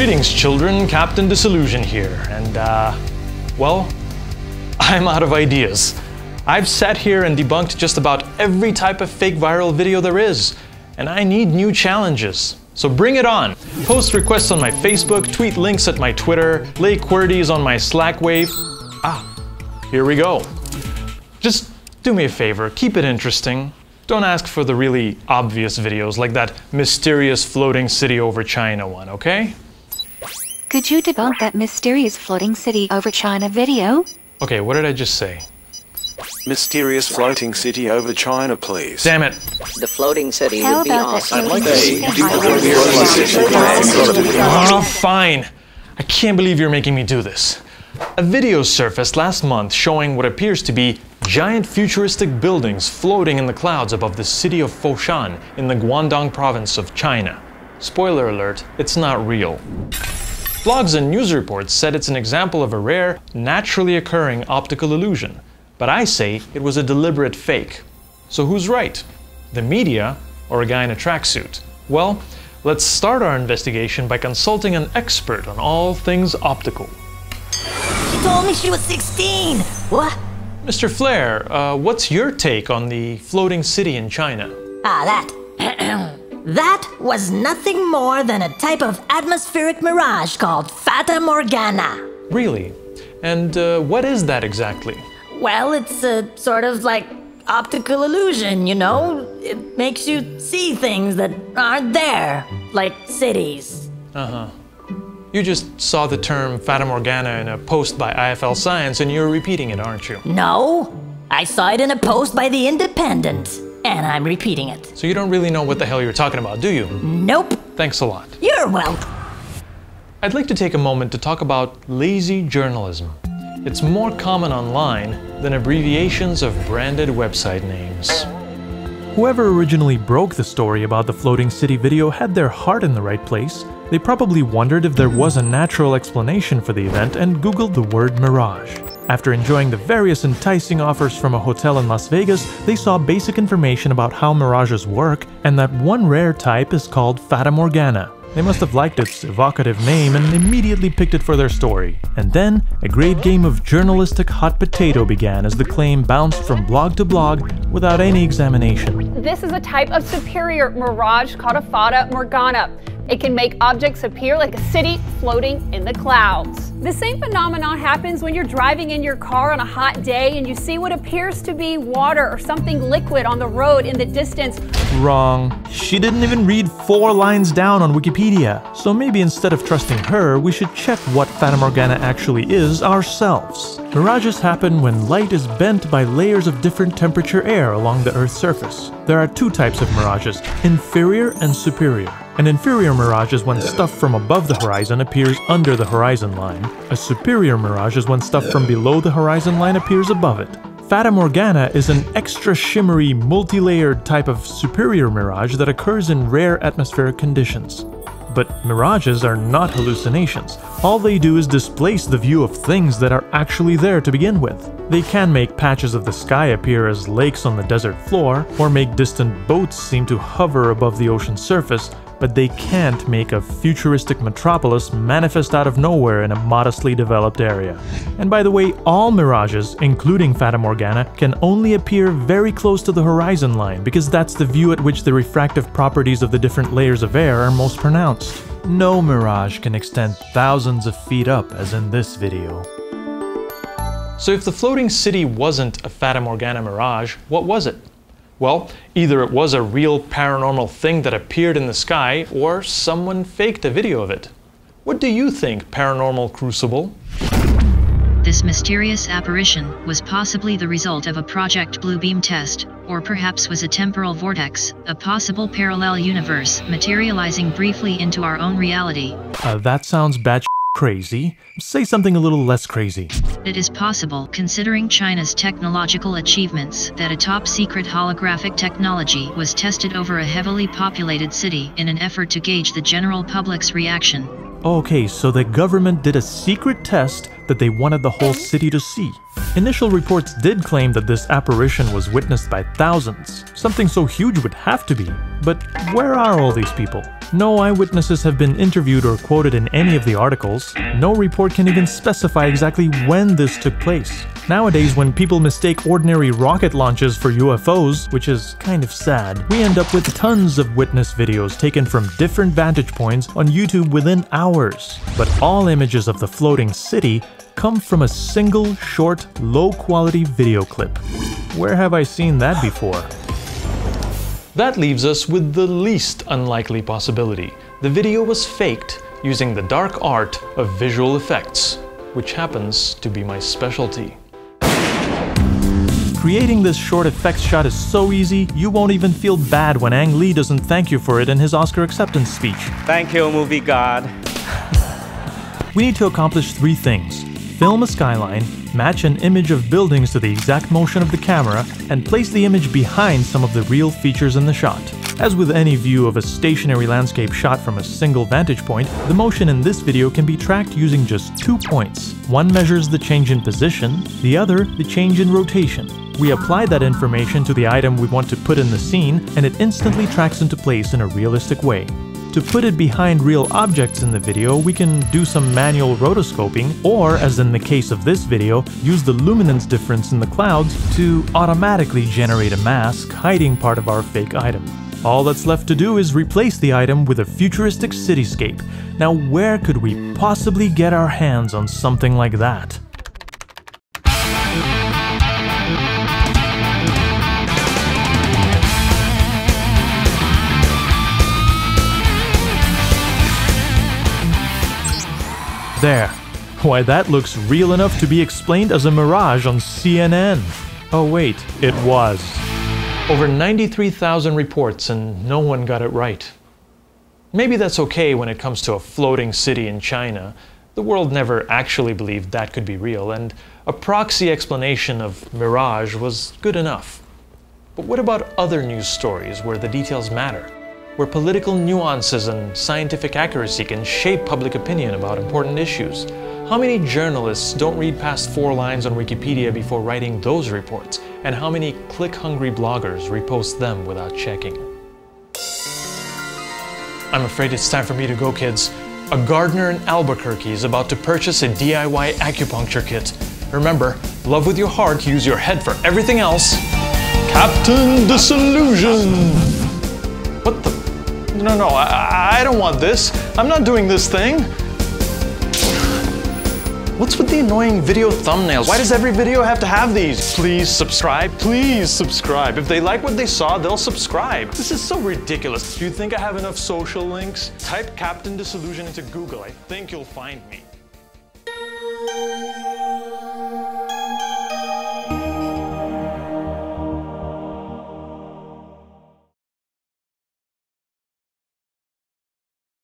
Greetings, children. Captain Disillusion here, and well, I'm out of ideas. I've sat here and debunked just about every type of fake viral video there is, and I need new challenges. So bring it on! Post requests on my Facebook, tweet links at my Twitter, lay QWERTYs on my Slack wave. Here we go. Just do me a favor, keep it interesting. Don't ask for the really obvious videos like that mysterious floating city over China one, okay? Could you debunk that mysterious floating city over China video? Okay, what did I just say? Mysterious floating city over China, please. Damn it. The floating city would be awesome. Fine. I can't believe you're making me do this. A video surfaced last month showing what appears to be giant futuristic buildings floating in the clouds above the city of Foshan in the Guangdong province of China. Spoiler alert, it's not real. Blogs and news reports said it's an example of a rare, naturally occurring optical illusion, but I say it was a deliberate fake. So who's right? The media or a guy in a tracksuit? Well, let's start our investigation by consulting an expert on all things optical. She told me she was 16! What? Mr. Flair, what's your take on the floating city in China? That was nothing more than a type of atmospheric mirage called Fata Morgana. Really? And what is that exactly? Well, it's a sort of like optical illusion, you know? It makes you see things that aren't there, like cities. Uh-huh. You just saw the term Fata Morgana in a post by IFL Science and you're repeating it, aren't you? No, I saw it in a post by The Independent, and I'm repeating it. So you don't really know what the hell you're talking about, do you? Nope. Thanks a lot. You're welcome. I'd like to take a moment to talk about lazy journalism. It's more common online than abbreviations of branded website names. Whoever originally broke the story about the floating city video had their heart in the right place. They probably wondered if there was a natural explanation for the event and googled the word mirage. After enjoying the various enticing offers from a hotel in Las Vegas, they saw basic information about how mirages work and that one rare type is called Fata Morgana. They must have liked its evocative name and immediately picked it for their story. And then, a great game of journalistic hot potato began as the claim bounced from blog to blog without any examination. This is a type of superior mirage called a Fata Morgana. It can make objects appear like a city floating in the clouds. The same phenomenon happens when you're driving in your car on a hot day and you see what appears to be water or something liquid on the road in the distance. Wrong. She didn't even read 4 lines down on Wikipedia. So maybe instead of trusting her, we should check what Fata Morgana actually is ourselves. Mirages happen when light is bent by layers of different temperature air along the Earth's surface. There are 2 types of mirages, inferior and superior. An inferior mirage is when stuff from above the horizon appears under the horizon line. A superior mirage is when stuff from below the horizon line appears above it. Fata Morgana is an extra shimmery, multi-layered type of superior mirage that occurs in rare atmospheric conditions. But mirages are not hallucinations. All they do is displace the view of things that are actually there to begin with. They can make patches of the sky appear as lakes on the desert floor, or make distant boats seem to hover above the ocean surface, but they can't make a futuristic metropolis manifest out of nowhere in a modestly developed area. And by the way, all mirages, including Fata Morgana, can only appear very close to the horizon line because that's the view at which the refractive properties of the different layers of air are most pronounced. No mirage can extend thousands of feet up, as in this video. So if the floating city wasn't a Fata Morgana mirage, what was it? Well, either it was a real paranormal thing that appeared in the sky, or someone faked a video of it. What do you think, Paranormal Crucible? This mysterious apparition was possibly the result of a Project Blue Beam test, or perhaps was a temporal vortex, a possible parallel universe materializing briefly into our own reality. That sounds batshit crazy. Say something a little less crazy. It is possible, considering China's technological achievements, that a top-secret holographic technology was tested over a heavily populated city in an effort to gauge the general public's reaction. Okay, so the government did a secret test that they wanted the whole city to see. Initial reports did claim that this apparition was witnessed by thousands. Something so huge would have to be. But where are all these people? No eyewitnesses have been interviewed or quoted in any of the articles. No report can even specify exactly when this took place. Nowadays, when people mistake ordinary rocket launches for UFOs, which is kind of sad, we end up with tons of witness videos taken from different vantage points on YouTube within hours. But all images of the floating city come from a single, short, low-quality video clip. Where have I seen that before? That leaves us with the least unlikely possibility. The video was faked using the dark art of visual effects, which happens to be my specialty. Creating this short effects shot is so easy, you won't even feel bad when Ang Lee doesn't thank you for it in his Oscar acceptance speech. Thank you, movie god. We need to accomplish three things. Film a skyline, match an image of buildings to the exact motion of the camera, and place the image behind some of the real features in the shot. As with any view of a stationary landscape shot from a single vantage point, the motion in this video can be tracked using just 2 points. One measures the change in position, the other the change in rotation. We apply that information to the item we want to put in the scene, and it instantly tracks into place in a realistic way. To put it behind real objects in the video, we can do some manual rotoscoping, or, as in the case of this video, use the luminance difference in the clouds to automatically generate a mask hiding part of our fake item. All that's left to do is replace the item with a futuristic cityscape. Now, where could we possibly get our hands on something like that? There. Why, that looks real enough to be explained as a mirage on CNN. Oh wait, it was. Over 93,000 reports and no one got it right. Maybe that's okay when it comes to a floating city in China. The world never actually believed that could be real, and a proxy explanation of mirage was good enough. But what about other news stories where the details matter? Where political nuances and scientific accuracy can shape public opinion about important issues? How many journalists don't read past 4 lines on Wikipedia before writing those reports? And how many click-hungry bloggers repost them without checking? I'm afraid it's time for me to go, kids. A gardener in Albuquerque is about to purchase a DIY acupuncture kit. Remember, love with your heart, use your head for everything else. Captain Disillusion! What the? No, I don't want this. I'm not doing this thing. What's with the annoying video thumbnails? Why does every video have to have these? Please subscribe, please subscribe. If they like what they saw, they'll subscribe. This is so ridiculous. Do you think I have enough social links? Type Captain Disillusion into Google. I think you'll find me.